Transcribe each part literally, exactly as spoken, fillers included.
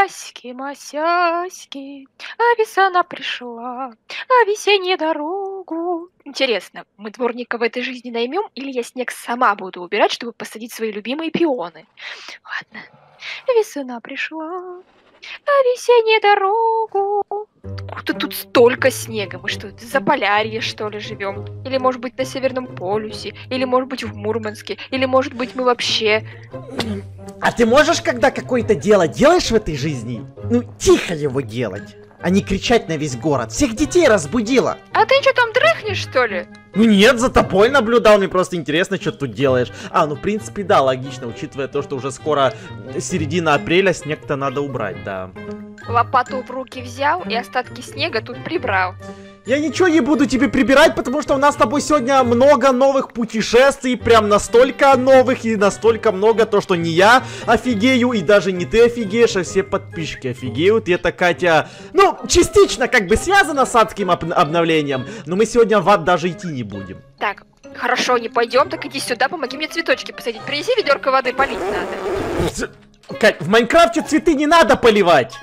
Аляськи, Масяськи, а весна пришла, а весеннюю дорогу. Интересно, мы дворника в этой жизни наймем, или я снег сама буду убирать, чтобы посадить свои любимые пионы? Ладно. Весна пришла, а весеннюю дорогу. Откуда тут столько снега? Мы что, за полярье, что ли, живем? Или, может быть, на Северном полюсе? Или, может быть, в Мурманске? Или, может быть, мы вообще... А ты можешь, когда какое-то дело делаешь в этой жизни, ну, тихо его делать, а не кричать на весь город? Всех детей разбудила. А ты что, там дрыхнешь, что ли? Ну нет, за тобой наблюдал, мне просто интересно, что ты тут делаешь. А, ну, в принципе, да, логично, учитывая то, что уже скоро середина апреля, снег-то надо убрать, да. Лопату в руки взял и остатки снега тут прибрал. Я ничего не буду тебе прибирать, потому что у нас с тобой сегодня много новых путешествий, прям настолько новых и настолько много, то что не я офигею и даже не ты офигеешь, а все подписчики офигеют. И это, Катя, ну, частично как бы связано с адским обновлением, но мы сегодня в ад даже идти не будем. Так, хорошо, не пойдем, так иди сюда, помоги мне цветочки посадить, принеси ведерко воды, полить надо. Кать, в Майнкрафте цветы не надо поливать.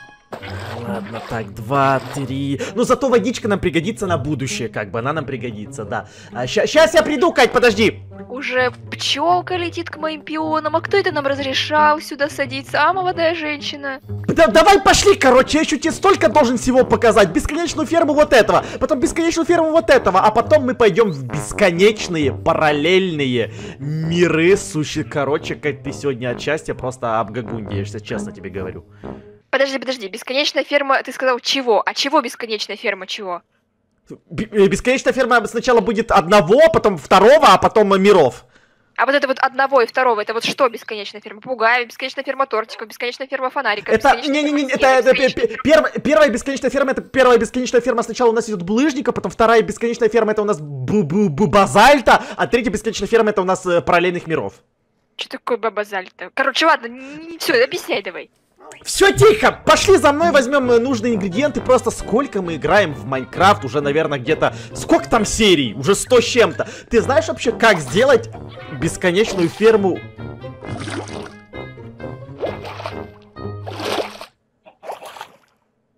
Ладно, так, два, три. Но зато водичка нам пригодится на будущее, как бы, она нам пригодится, да. А, сейчас я приду, Кать, подожди. Уже пчелка летит к моим пионам, а кто это нам разрешал сюда садиться? А, молодая женщина? Да, давай пошли, короче, я еще тебе столько должен всего показать. Бесконечную ферму вот этого, потом бесконечную ферму вот этого, а потом мы пойдем в бесконечные параллельные миры, сущие. Короче, Кать, ты сегодня от счастья просто обгагундеешься, честно тебе говорю. Подожди, подожди, бесконечная ферма, ты сказал чего? А чего бесконечная ферма чего? Бесконечная ферма сначала будет одного, потом второго, а потом миров. А вот это вот одного и второго, это вот что бесконечная ферма? Попугаев, бесконечная ферма тортиков, бесконечная ферма фонариков. Это, не, не, не, это, это первая бесконечная ферма, это первая бесконечная ферма, сначала у нас идет булыжника, потом вторая бесконечная ферма, это у нас базальта, а третья бесконечная ферма, это у нас параллельных миров. Что такое базальта? Короче, ладно, все, объясняй давай. Все тихо, пошли за мной, возьмем нужные ингредиенты. Просто сколько мы играем в Майнкрафт, уже, наверное, где-то... Сколько там серий? Уже сто с чем-то. Ты знаешь вообще, как сделать бесконечную ферму?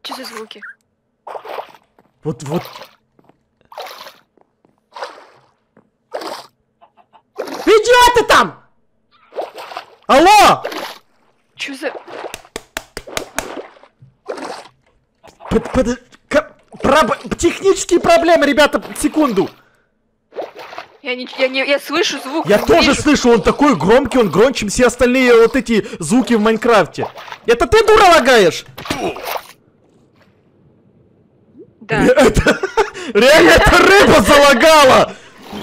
Что за звуки? Вот-вот... Идиоты там! Алло! Что за... Под, под, к, проб, технические проблемы, ребята, секунду. Я, не, я, не, я слышу звук. Я тоже вижу. Слышу, он такой громкий, он громче, чем все остальные вот эти звуки в Майнкрафте. Это ты, дура, лагаешь? Да. Это, реально, это рыба залагала.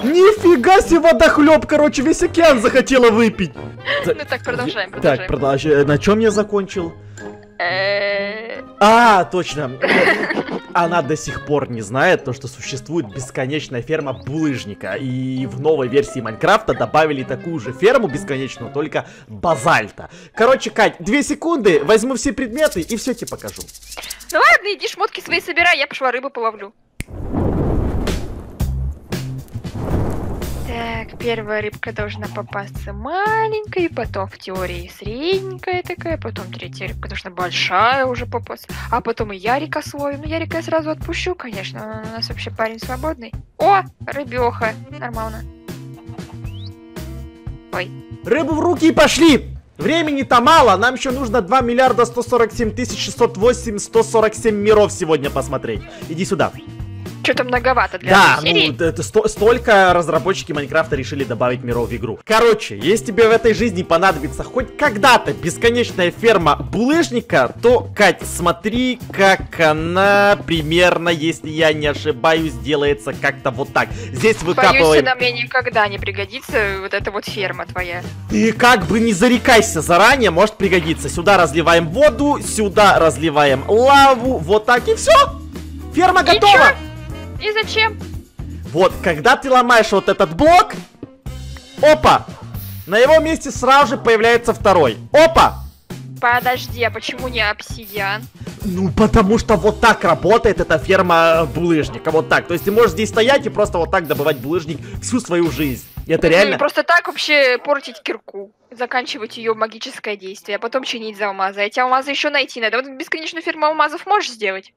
Нифига себе водохлеб, короче, весь океан захотела выпить. Ну так, продолжаем, продолжаем. Так, продолжаем. На чем я закончил? А, точно. Она до сих пор не знает то, что существует бесконечная ферма булыжника. И в новой версии Майнкрафта добавили такую же ферму бесконечную, только базальта. Короче, Кать, две секунды, возьму все предметы и все тебе покажу. Ну ладно, иди шмотки свои собирай, я пошла рыбу половлю. Так, первая рыбка должна попасться маленькой, потом в теории средненькая такая, потом третья рыбка должна большая уже попасться, а потом и Ярика слою. Ну, Ярика я сразу отпущу, конечно, он у нас вообще парень свободный. О, рыбеха, нормально. Ой. Рыбу в руки и пошли! Времени-то мало, нам еще нужно два миллиарда сто сорок семь тысяч шестьсот восемь сто сорок семь миров сегодня посмотреть. Иди сюда. Что-то многовато для да, ну, серии. Это сто, столько разработчики Майнкрафта решили добавить миров в игру. Короче, если тебе в этой жизни понадобится хоть когда-то бесконечная ферма булыжника, то, Кать, смотри, как она примерно, если я не ошибаюсь, делается как-то вот так. Здесь выкапываем... Боюсь, она мне никогда не пригодится, вот эта вот ферма твоя. Ты как бы не зарекайся заранее, может пригодиться. Сюда разливаем воду, сюда разливаем лаву, вот так и все. Ферма и готова. Чё? И зачем? Вот, когда ты ломаешь вот этот блок, опа, на его месте сразу же появляется второй. Опа! Подожди, а почему не обсидиан? Ну, потому что вот так работает эта ферма булыжника, вот так. То есть ты можешь здесь стоять и просто вот так добывать булыжник всю свою жизнь. Это реально? Просто так вообще портить кирку, заканчивать ее магическое действие, а потом чинить за алмазы. Эти алмазы еще найти надо. Вот бесконечную ферму алмазов можешь сделать?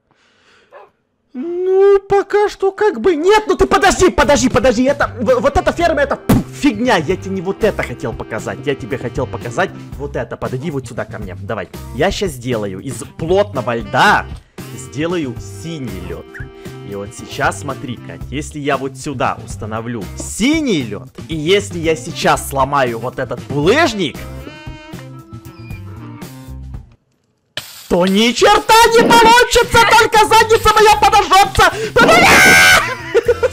Ну, пока что как бы нет. Ну ты подожди, подожди, подожди. Это, вот эта ферма, это пу, фигня. Я тебе не вот это хотел показать. Я тебе хотел показать вот это. Подойди вот сюда ко мне. Давай. Я сейчас сделаю из плотного льда, сделаю синий лед. И вот сейчас смотри-ка, если я вот сюда установлю синий лед, и если я сейчас сломаю вот этот булыжник, то ни черта не получится, только задница моя подожжется!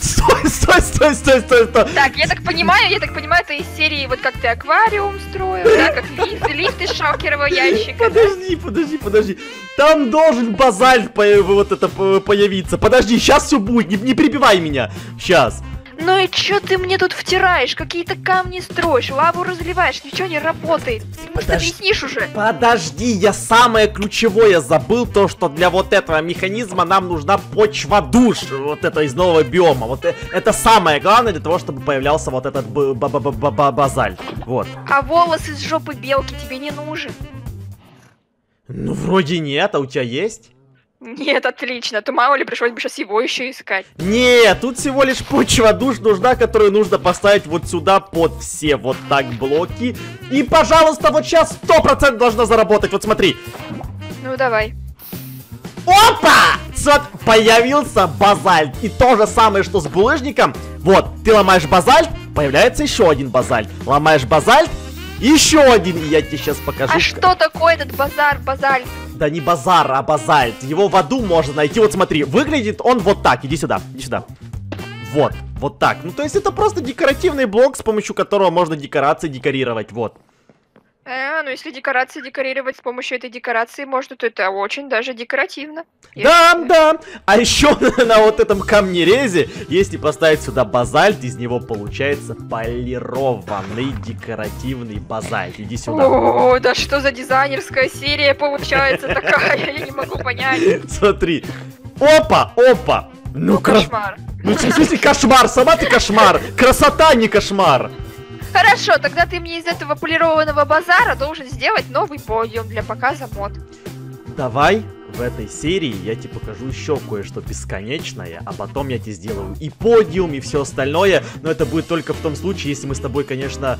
Стой, стой, стой, стой, стой, стой! Так, я так понимаю, я так понимаю, это из серии, вот как ты аквариум строил, да, как лифт, лифт из шалкерного ящика. Подожди, подожди, подожди. Там должен базальт вот это появиться. Подожди, сейчас все будет, не, не перебивай меня. Сейчас. Ну и чё ты мне тут втираешь? Какие-то камни строишь, лаву разливаешь, ничего не работает. Может, Подож... объяснишь уже? Подожди, я самое ключевое забыл, то, что для вот этого механизма нам нужна почва душ, вот это из нового биома. Вот это самое главное для того, чтобы появлялся вот этот базальт. Вот. А волос из жопы белки тебе не нужен? Ну, вроде нет, а у тебя есть? Нет, отлично. То мало ли, пришлось бы сейчас его еще искать. Нет, тут всего лишь почва душ нужна, которую нужно поставить вот сюда под все вот так блоки. И, пожалуйста, вот сейчас сто процентов должна заработать. Вот смотри. Ну, давай. Опа! Вот появился базальт. И то же самое, что с булыжником. Вот, ты ломаешь базальт, появляется еще один базальт. Ломаешь базальт, еще один. Я тебе сейчас покажу. А что такое этот базар, базальт? Да не базар, а базальт. Его в аду можно найти. Вот смотри, выглядит он вот так. Иди сюда, иди сюда. Вот, вот так. Ну, то есть это просто декоративный блок, с помощью которого можно декорации декорировать. Вот. А, ну если декорации декорировать с помощью этой декорации можно, то это очень даже декоративно. Да, да. А еще на вот этом камнерезе, если поставить сюда базальт, из него получается полированный декоративный базальт. Иди сюда. О, да что за дизайнерская серия получается такая, я не могу понять. Смотри. Опа, опа. Ну кошмар. Ну в смысле кошмар, сама ты кошмар. Красота не кошмар. Хорошо, тогда ты мне из этого полированного базара должен сделать новый подиум для показа мод. Давай в этой серии я тебе покажу еще кое-что бесконечное, а потом я тебе сделаю и подиум, и все остальное, но это будет только в том случае, если мы с тобой, конечно,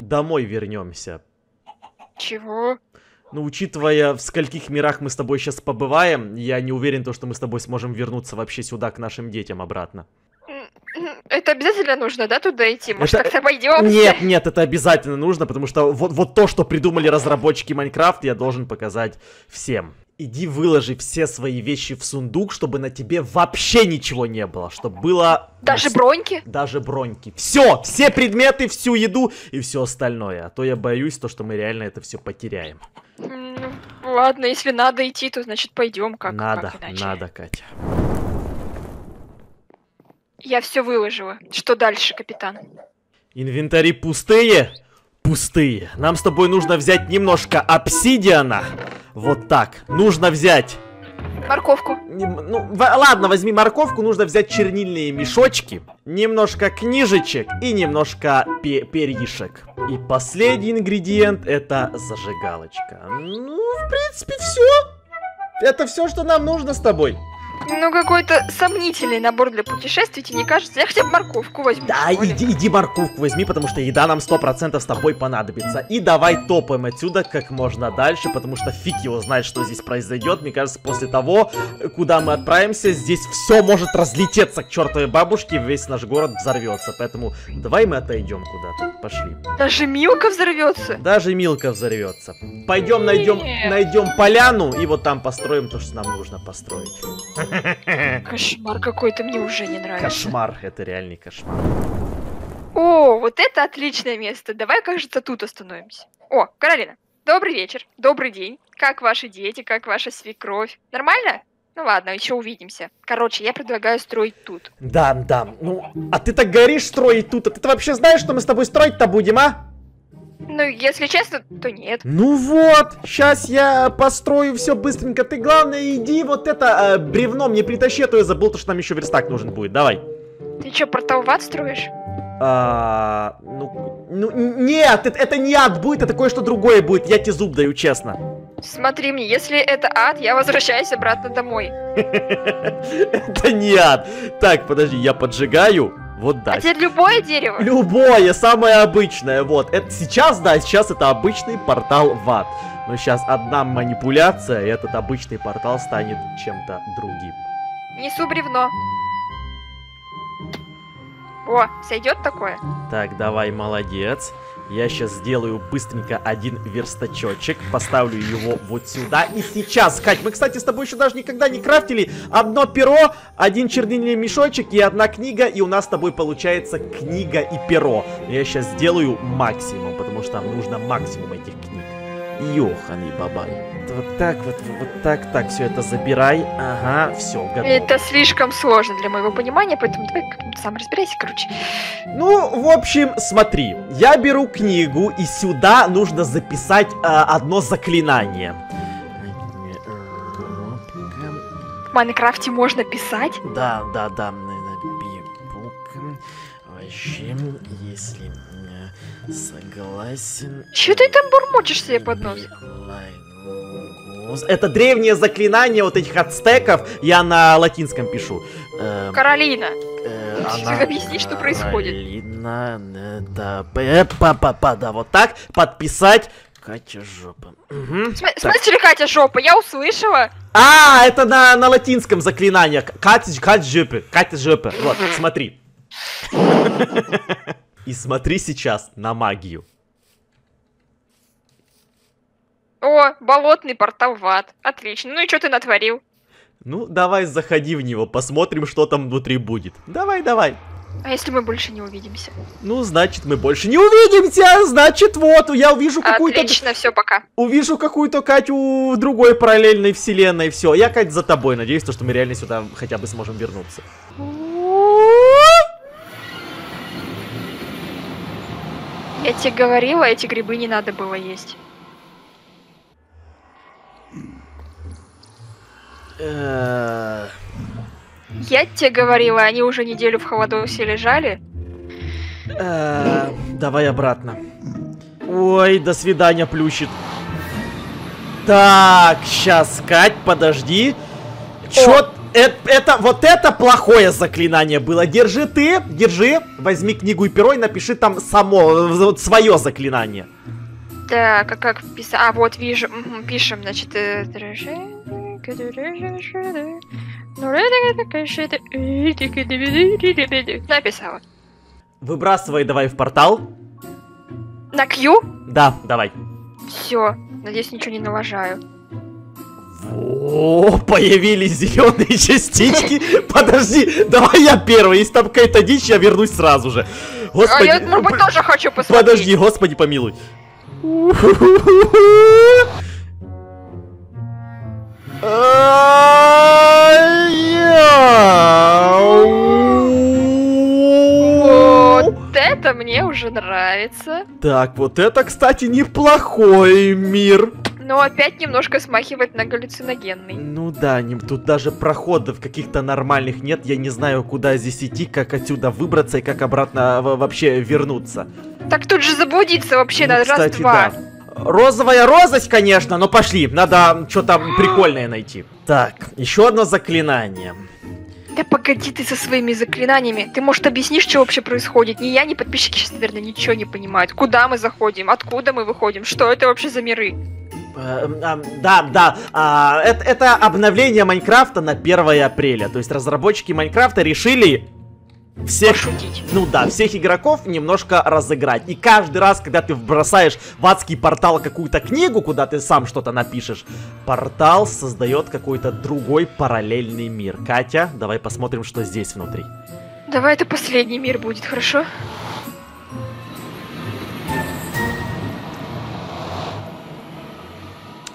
домой вернемся. Чего? Ну, учитывая, в скольких мирах мы с тобой сейчас побываем, я не уверен, то, что мы с тобой сможем вернуться вообще сюда к нашим детям обратно. Это обязательно нужно, да, туда идти? Может, это... как-то пойдем? Нет, нет, это обязательно нужно, потому что вот, вот то, что придумали разработчики Майнкрафт, я должен показать всем. Иди выложи все свои вещи в сундук, чтобы на тебе вообще ничего не было, чтобы было... Даже броньки? Даже броньки. Все, все предметы, всю еду и все остальное. А то я боюсь, то, что мы реально это все потеряем. Ладно, если надо идти, то значит пойдем как-то. Надо, как надо, Катя. Я все выложила. Что дальше, капитан? Инвентари пустые? Пустые. Нам с тобой нужно взять немножко обсидиана. Вот так. Нужно взять... Морковку. Нем... Ну, в... ладно, возьми морковку. Нужно взять чернильные мешочки. Немножко книжечек и немножко пе перьишек. И последний ингредиент — это зажигалочка. Ну, в принципе, все. Это все, что нам нужно с тобой. Ну, какой-то сомнительный набор для путешествий, тебе не кажется? Я хотя бы морковку возьму. Да, иди, иди морковку возьми, потому что еда нам сто процентов с тобой понадобится. И давай топаем отсюда как можно дальше, потому что фиг его знает, что здесь произойдет. Мне кажется, после того, куда мы отправимся, здесь все может разлететься к чертовой бабушке, весь наш город взорвется. Поэтому давай мы отойдем куда-то. Пошли. Даже Милка взорвется? Даже Милка взорвется. Пойдем найдем, найдем поляну и вот там построим то, что нам нужно построить. Кошмар какой-то, мне уже не нравится. Кошмар, это реальный кошмар. О, вот это отличное место. Давай, кажется, тут остановимся. О, Каролина, добрый вечер, добрый день. Как ваши дети, как ваша свекровь? Нормально? Ну ладно, еще увидимся. Короче, я предлагаю строить тут. Да, да, ну, а ты так горишь строить тут. А ты-то вообще знаешь, что мы с тобой строить-то будем, а? Ну, если честно, то нет. Ну вот, сейчас я построю все быстренько. Ты, главное, иди вот это э, бревно мне притащи, а то я забыл, то, что нам еще верстак нужен будет. Давай. Ты что, портал в ад строишь? А, ну, ну, нет, это, это не ад будет, это кое-что другое будет, я тебе зуб даю, честно. Смотри мне, если это ад, я возвращаюсь обратно домой. Это не ад. Так, подожди, я поджигаю. Вот да. А теперь любое дерево? Любое, самое обычное, вот. Это сейчас, да, сейчас это обычный портал в ад. Но сейчас одна манипуляция, и этот обычный портал станет чем-то другим. Несу бревно. О, сойдет такое? Так, давай, молодец. Я сейчас сделаю быстренько один верстачочек, поставлю его вот сюда. И сейчас, Кать, мы, кстати, с тобой еще даже никогда не крафтили. Одно перо, один чернильный мешочек и одна книга. И у нас с тобой получается книга и перо. Я сейчас сделаю максимум, потому что нам нужно максимум этих книг. Ёханый бабай. Вот так вот, вот так, так, все это забирай. Ага, все, готово. Это слишком сложно для моего понимания, поэтому давай сам разбирайся, короче. Ну, в общем, смотри. Я беру книгу, и сюда нужно записать э, одно заклинание. В Майнкрафте можно писать? Да, да, да. Вообще, если... Согласен. Чё ты там бурмочешь себе под нос? Это древнее заклинание вот этих ацтеков. Я на латинском пишу. Каролина. Объясни, что происходит. Каролина, да, па-па-па, да, вот так. Подписать. Катя жопа. В смысле Катя жопа? Я услышала. А, это на латинском заклинание. Катя жопа, Катя жопа. Вот, смотри. И смотри сейчас на магию. О, болотный портал в ад. Отлично. Ну и что ты натворил? Ну, давай заходи в него, посмотрим, что там внутри будет. Давай, давай. А если мы больше не увидимся? Ну, значит, мы больше не увидимся. Значит, вот, я увижу какую-то... Отлично, все, пока. Увижу какую-то Катю в другой параллельной вселенной. Все, я, Кать, за тобой. Надеюсь, что мы реально сюда хотя бы сможем вернуться. Я тебе говорила, эти грибы не надо было есть. Я тебе говорила, они уже неделю в холодосе лежали. Давай обратно. Ой, до свидания, плющит. Так, сейчас, Кать, подожди. Чё ты? Это, это, вот это плохое заклинание было. Держи ты, держи. Возьми книгу и перо и напиши там само, вот свое заклинание. Так, как, как писать? А, вот вижу, пишем, значит... Написала. Выбрасывай давай в портал. На Q? Да, давай. Все, надеюсь, ничего не налажаю. О, появились зеленые частички. Подожди, давай я первый. Если там какая-то дичь, я вернусь сразу же. Господи, а я, может быть, тоже хочу посмотреть. Подожди, господи, помилуй. Вот это мне уже нравится. Так, вот это, кстати, неплохой мир. Но опять немножко смахивать на галлюциногенный. Ну да, тут даже проходов каких-то нормальных нет. Я не знаю, куда здесь идти, как отсюда выбраться и как обратно вообще вернуться. Так тут же заблудиться вообще ну, надо, раз-два. Да. Розовая розость, конечно, но пошли. Надо что-то прикольное найти. Так, еще одно заклинание. Да погоди ты со своими заклинаниями. Ты, может, объяснишь, что вообще происходит? Ни я, ни подписчики сейчас, наверное, ничего не понимают. Куда мы заходим? Откуда мы выходим? Что это вообще за миры? Да, да, это, это обновление Майнкрафта на первое апреля. То есть разработчики Майнкрафта решили всех, ну да, всех игроков немножко разыграть. И каждый раз, когда ты бросаешь в адский портал какую-то книгу, куда ты сам что-то напишешь, портал создает какой-то другой параллельный мир. Катя, давай посмотрим, что здесь внутри. Давай это последний мир будет, хорошо?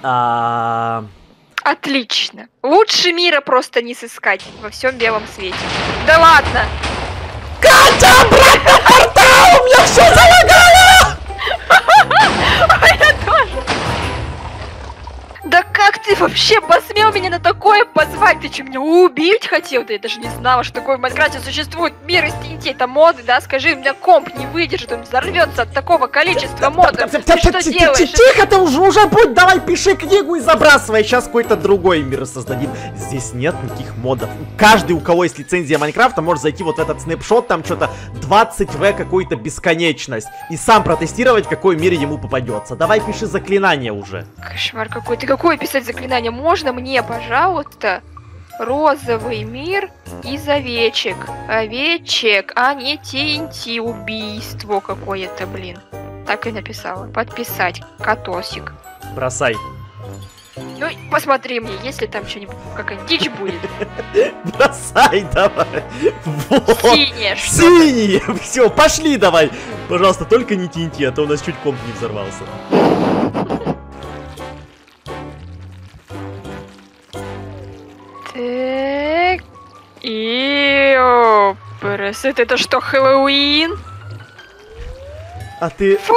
А... Отлично. Лучше мира просто не сыскать во всем белом свете. Да ладно. Катя, обратно портал! У меня все залагало! Да как Как ты вообще посмел меня на такое позвать? Ты что, меня убить хотел? Да я даже не знала, что такое в Майнкрафте существует. Мир из теней, это моды, да? Скажи, у меня комп не выдержит, он взорвется от такого количества модов. Ты что делаешь? Тихо, ты уже будь, давай пиши книгу и забрасывай. Сейчас какой-то другой мир создадим. Здесь нет никаких модов. Каждый, у кого есть лицензия Майнкрафта, может зайти вот в этот снэпшот, там что-то двадцать вэ какую-то бесконечность. И сам протестировать, какой мир ему попадется. Давай пиши заклинание уже. Кошмар какой. Ты какое писать заклинание? Можно мне, пожалуйста, розовый мир из овечек. Овечек, а не ТНТ. Убийство какое-то, блин. Так и написала. Подписать. Катосик. Бросай. Ну, посмотри мне, если там что-нибудь, какая-нибудь дичь будет. Бросай давай. Вот. Синее. Синее. Все, пошли давай. Пожалуйста, только не тиньте, а то у нас чуть комп не взорвался. Так. И опрес. Это что, Хэллоуин? А ты... Фу,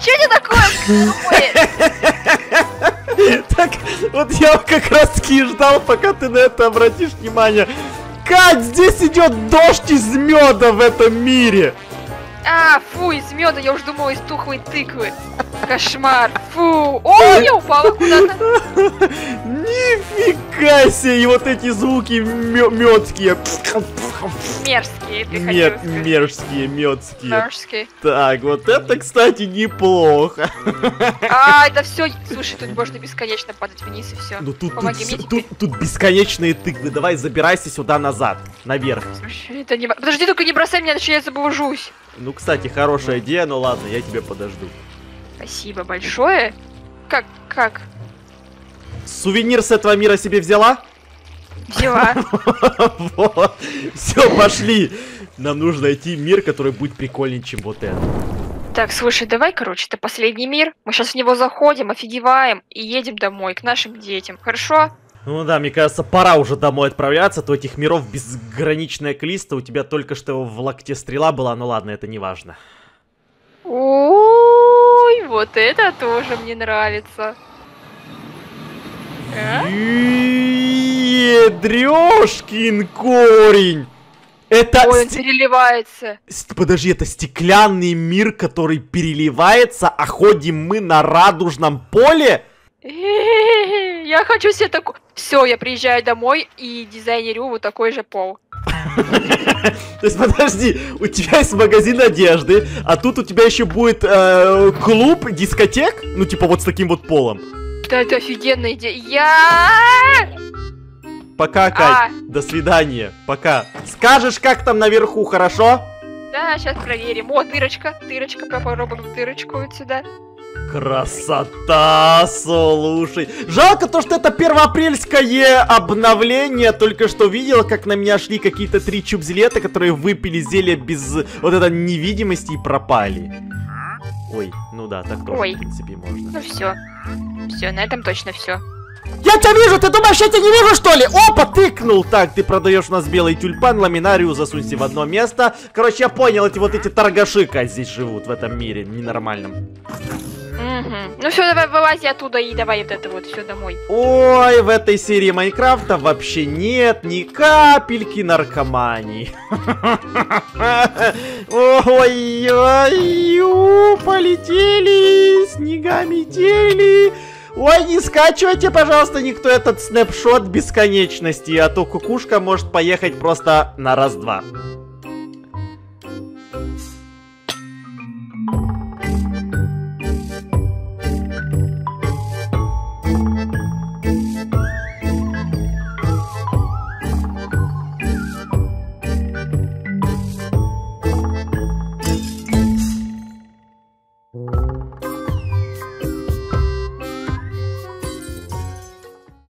что это такое? Так, вот я как раз таки ждал, пока ты на это обратишь внимание. Кать, здесь идет дождь из меда в этом мире. А, фу, из меда, я уже думала, из тухлой тыквы. Кошмар, фу. О, я упала куда-то. Нифига себе, и вот эти звуки медские. Мерзкие, ты хотел сказать. Мерзкие, медские. Мерзкие. Так, вот это, кстати, неплохо. А, это все. Слушай, тут можно бесконечно падать вниз и все. Ну тут, Помоги тут, мне тут, тут бесконечные тыквы. Давай забирайся сюда назад, наверх. Слушай, это не... Подожди, только не бросай меня, иначе я заблужусь. Ну, кстати, хорошая идея, но ладно, я тебя подожду. Спасибо большое. Как, как? Сувенир с этого мира себе взяла? Взяла. Вот. Все, пошли. Нам нужно найти мир, который будет прикольнее, чем вот этот. Так, слушай, давай, короче, это последний мир. Мы сейчас в него заходим, офигеваем и едем домой к нашим детям. Хорошо? Ну да, мне кажется, пора уже домой отправляться, то этих миров безграничное количество. У тебя только что в локте стрела была, ну ладно, это не важно. Ой, вот это тоже мне нравится. Ядрёшкин корень. Это... Ой, он переливается. Подожди, это стеклянный мир, который переливается, а ходим мы на радужном поле? Я хочу себе такой... Все, я приезжаю домой и дизайнерю вот такой же пол. То есть, подожди, у тебя есть магазин одежды, а тут у тебя еще будет клуб, дискотек? Ну, типа вот с таким вот полом. Да, это офигенная идея. Я... Пока, Кать. А. До свидания. Пока. Скажешь, как там наверху, хорошо? Да, сейчас проверим. О, дырочка. Дырочка. Попробуем дырочку вот сюда. Красота, слушай. Жалко то, что это первоапрельское обновление. Только что видел, как на меня шли какие-то три чубзилета, которые выпили зелье без вот этой невидимости и пропали. Ой, ну да, так тоже, Ой. в принципе, можно. Ну все. Все, на этом точно все. Я тебя вижу, ты думаешь, я тебя не вижу, что ли? Опа, тыкнул. Так, ты продаешь у нас белый тюльпан, ламинарию, засунься в одно место. Короче, я понял, эти вот эти торгаши, как здесь живут в этом мире ненормальном. Угу. Ну все, давай вылази оттуда и давай вот это вот все домой. Ой, в этой серии Майнкрафта вообще нет ни капельки наркомании. Ой-ой-ой, полетели, снега метели. Ой, не скачивайте, пожалуйста, никто этот снэпшот бесконечности, а то кукушка может поехать просто на раз-два.